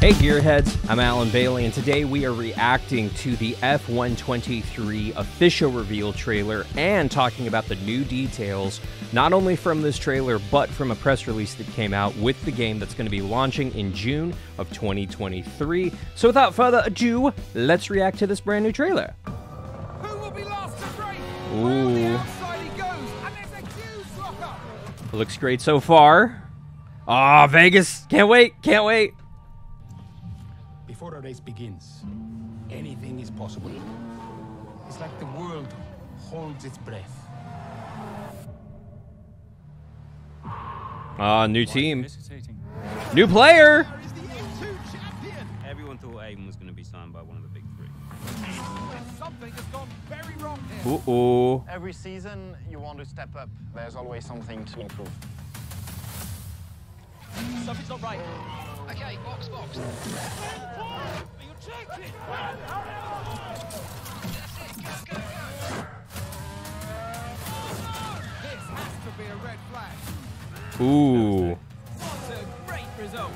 Hey Gearheads, I'm Alan Bailey, and today we are reacting to the F1 23 official reveal trailer and talking about the new details, not only from this trailer, but from a press release that came out with the game that's going to be launching in June of 2023. So without further ado, let's react to this brand new trailer. Who will be last to break? Ooh. It looks great so far. Ah, Vegas. Can't wait. Can't wait. Before a race begins, anything is possible. It's like the world holds its breath. Ah, new team. New player! Everyone thought Aiden was going to be signed by one of the big three. Something has gone very wrong here. Uh-oh. Every season, you want to step up. There's always something to improve. Something's not right. Okay, box, box. Are you joking? That's it, go, go, go. This has to be a red flag. Ooh. What a great result.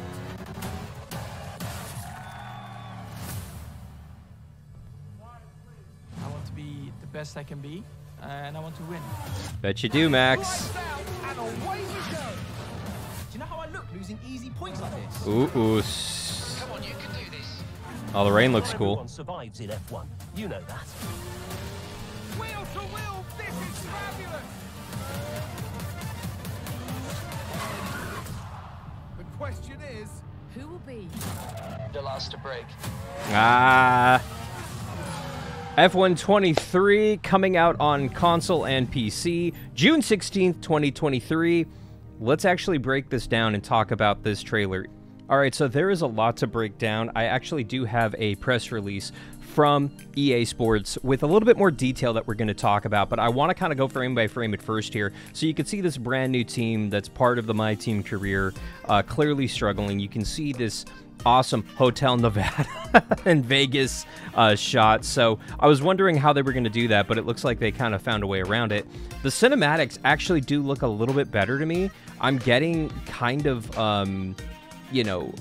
I want to be the best I can be, and I want to win. Bet you do, Max. Losing easy points like this. Ooh. Come on, you can do this. Oh, the rain looks cool. Everyone survives in F1. You know that. Wheel to wheel, this is fabulous. The question is, who will be the last to break? Ah. F1 23 coming out on console and PC, June 16th, 2023. Let's actually break this down and talk about this trailer. All right, so there is a lot to break down. I actually do have a press release from EA Sports with a little bit more detail that we're going to talk about, but I want to kind of go frame by frame at first here. So you can see this brand new team that's part of the My Team career clearly struggling. You can see this awesome Hotel Nevada in Vegas shot. So I was wondering how they were going to do that, but it looks like they kind of found a way around it. The cinematics actually do look a little bit better to me. I'm getting kind of, you know,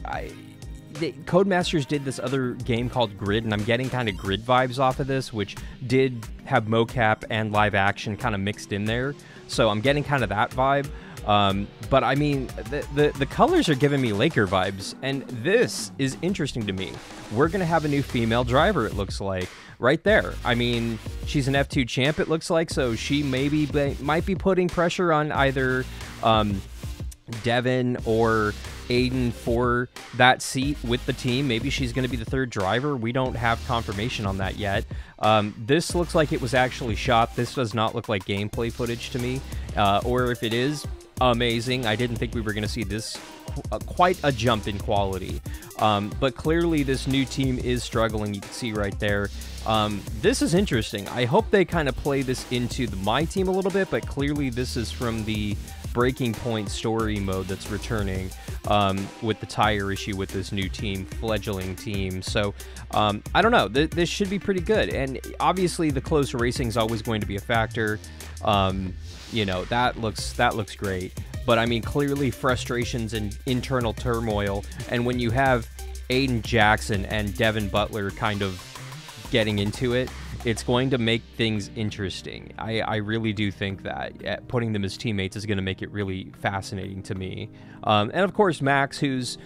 Codemasters did this other game called Grid, and I'm getting kind of Grid vibes off of this, which did have mocap and live action kind of mixed in there. So I'm getting kind of that vibe. But I mean, the colors are giving me Laker vibes, and this is interesting to me. We're going to have a new female driver, it looks like, right there. I mean, she's an F2 champ, it looks like, so she might be putting pressure on either Devin or Aiden for that seat with the team. Maybe she's going to be the third driver. We don't have confirmation on that yet. This looks like it was actually shot. This does not look like gameplay footage to me, or if it is, amazing. I didn't think we were going to see this, quite a jump in quality. But clearly this new team is struggling. You can see right there. This is interesting. I hope they kind of play this into the My Team a little bit, but clearly this is from the Breaking Point story mode that's returning with the tire issue with this new team, fledgling team. So I don't know. This should be pretty good. And obviously the close racing is always going to be a factor. You know, that looks great, but I mean, clearly frustrations and internal turmoil. And when you have Aiden Jackson and Devin Butler kind of getting into it, it's going to make things interesting. I really do think that putting them as teammates is going to make it really fascinating to me. And of course, Max, who's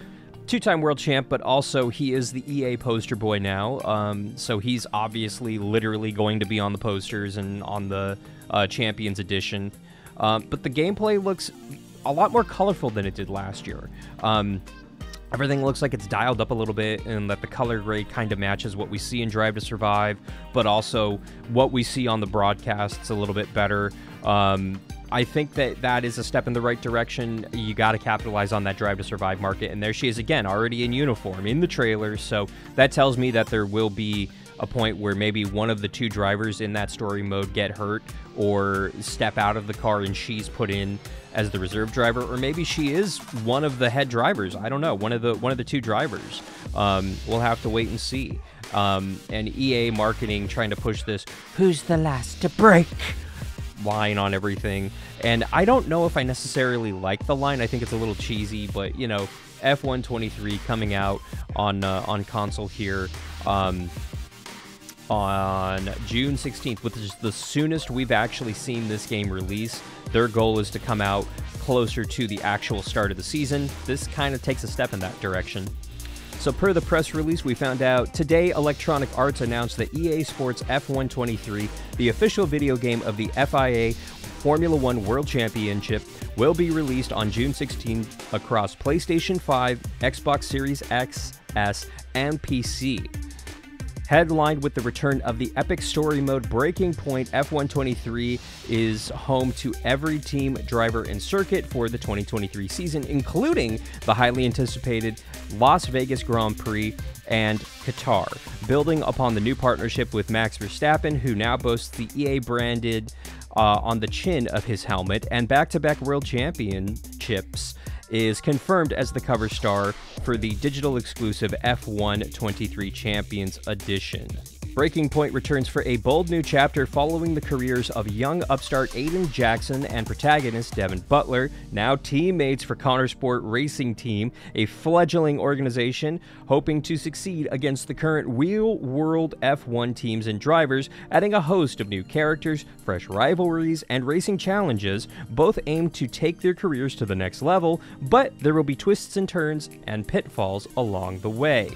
two-time world champ, but also he is the EA poster boy now. So he's obviously literally going to be on the posters and on the Champions Edition. But the gameplay looks a lot more colorful than it did last year. Everything looks like it's dialed up a little bit, and that the color grade kind of matches what we see in Drive to Survive, but also what we see on the broadcasts a little bit better. I think that is a step in the right direction. You got to capitalize on that Drive to Survive market. And there she is again, already in uniform in the trailer. So that tells me that there will be a point where maybe one of the two drivers in that story mode get hurt or step out of the car, and she's put in as the reserve driver, or maybe she is one of the head drivers. I don't know. One of the two drivers. We'll have to wait and see. And EA marketing trying to push this. Who's the last to break? line on everything. And I don't know if I necessarily like the line. I think it's a little cheesy, but, you know, F1 23 coming out on console here on June 16th, which is the soonest we've actually seen this game release. Their goal is to come out closer to the actual start of the season. This kind of takes a step in that direction. So per the press release, we found out today Electronic Arts announced that EA Sports F1 23, the official video game of the FIA Formula One World Championship, will be released on June 16 across PlayStation 5, Xbox Series X, S, and PC. Headlined with the return of the epic story mode Breaking Point, F1 23 is home to every team, driver, and circuit for the 2023 season, including the highly anticipated Las Vegas Grand Prix and Qatar, building upon the new partnership with Max Verstappen, who now boasts the EA branded on the chin of his helmet, and back-to-back world championships is confirmed as the cover star for the digital exclusive F1 23 Champions Edition. Breaking Point returns for a bold new chapter following the careers of young upstart Aiden Jackson and protagonist Devin Butler, now teammates for Connorsport Racing Team, a fledgling organization hoping to succeed against the current real-world F1 teams and drivers, adding a host of new characters, fresh rivalries, and racing challenges, both aimed to take their careers to the next level, but there will be twists and turns and pitfalls along the way.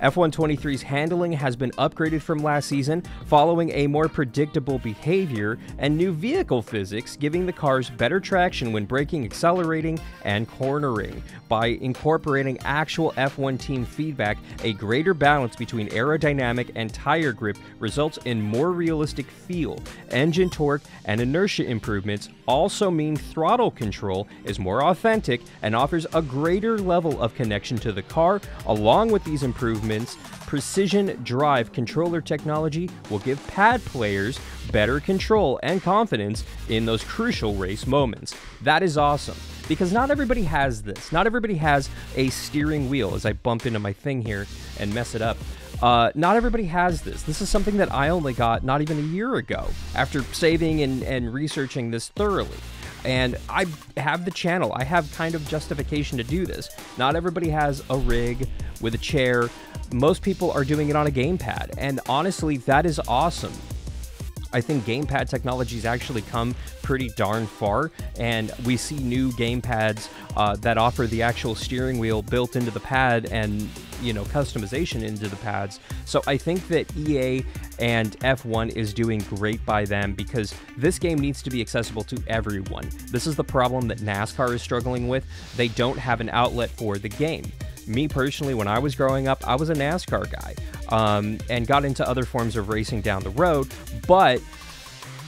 F1 23's handling has been upgraded from last season, following a more predictable behavior and new vehicle physics, giving the cars better traction when braking, accelerating, and cornering. By incorporating actual F1 team feedback, a greater balance between aerodynamic and tire grip results in more realistic feel. Engine torque and inertia improvements also mean throttle control is more authentic and offers a greater level of connection to the car. Along with these improvements, Precision Drive controller technology will give pad players better control and confidence in those crucial race moments. That is awesome, because not everybody has this. Not everybody has a steering wheel, as I bump into my thing here and mess it up. Not everybody has this. This is something that I only got not even a year ago after saving and researching this thoroughly. And I have the channel. I have kind of justification to do this. Not everybody has a rig with a chair. Most people are doing it on a gamepad. And honestly, that is awesome. I think gamepad technology's actually come pretty darn far, and we see new gamepads that offer the actual steering wheel built into the pad and, you know, customization into the pads. So I think that EA and F1 is doing great by them, because this game needs to be accessible to everyone. This is the problem that NASCAR is struggling with. They don't have an outlet for the game. Me personally, when I was growing up, I was a NASCAR guy and got into other forms of racing down the road, but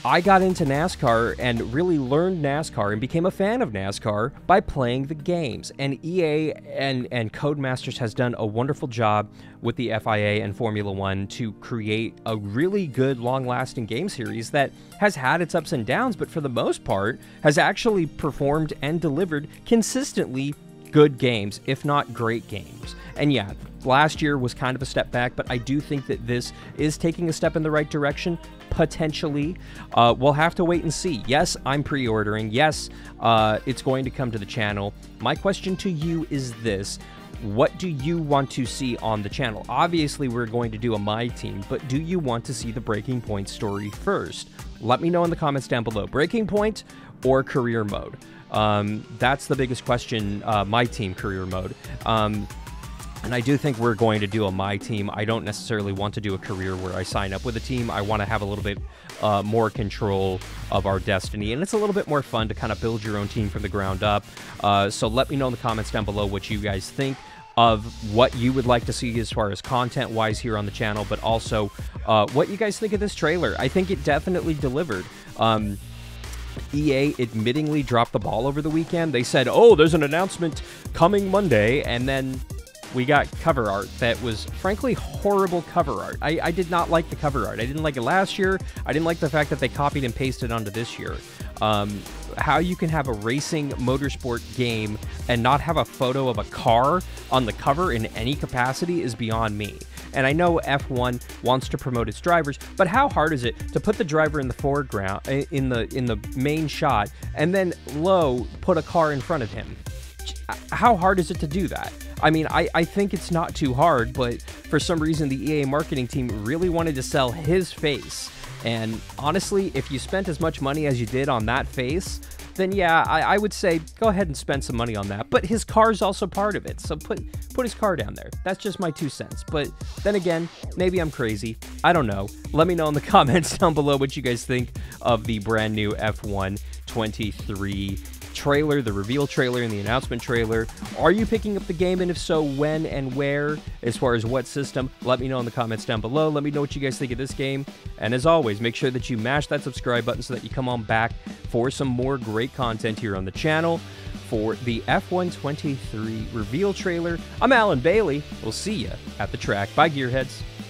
I got into NASCAR and really learned NASCAR and became a fan of NASCAR by playing the games. And EA and Codemasters has done a wonderful job with the FIA and Formula One to create a really good, long-lasting game series that has had its ups and downs, but for the most part has actually performed and delivered consistently good games, if not great games. And yeah, last year was kind of a step back, but I do think that this is taking a step in the right direction, potentially. We'll have to wait and see. Yes, I'm pre-ordering. Yes, it's going to come to the channel. My question to you is this. What do you want to see on the channel? Obviously, we're going to do a My Team, but do you want to see the Breaking Point story first? Let me know in the comments down below. Breaking Point or Career Mode? That's the biggest question, My Team Career Mode. And I do think we're going to do a My Team. I don't necessarily want to do a career where I sign up with a team. I want to have a little bit more control of our destiny. And it's a little bit more fun to kind of build your own team from the ground up. So let me know in the comments down below what you guys think of what you would like to see as far as content-wise here on the channel, but also what you guys think of this trailer. I think it definitely delivered. EA admittingly dropped the ball over the weekend. They said, oh, there's an announcement coming Monday, and then we got cover art that was, frankly, horrible cover art. I did not like the cover art. I didn't like it last year. I didn't like the fact that they copied and pasted onto this year. How you can have a racing motorsport game and not have a photo of a car on the cover in any capacity is beyond me. And I know F1 wants to promote its drivers, but how hard is it to put the driver in the foreground, in the main shot, and then low put a car in front of him? How hard is it to do that? I mean, I think it's not too hard, but for some reason the EA marketing team really wanted to sell his face. And honestly, if you spent as much money as you did on that face, then yeah, I would say go ahead and spend some money on that. But his car's also part of it, so put his car down there. That's just my 2 cents. But then again, maybe I'm crazy. I don't know. Let me know in the comments down below what you guys think of the brand new F1 23 trailer, the reveal trailer and the announcement trailer. Are you picking up the game, and if so, when and where, as far as what system? Let me know in the comments down below. Let me know what you guys think of this game, and as always, make sure that you mash that subscribe button so that you come on back for some more great content here on the channel. For the F1 23 reveal trailer, I'm Alan Bailey. We'll see you at the track. Bye, gearheads.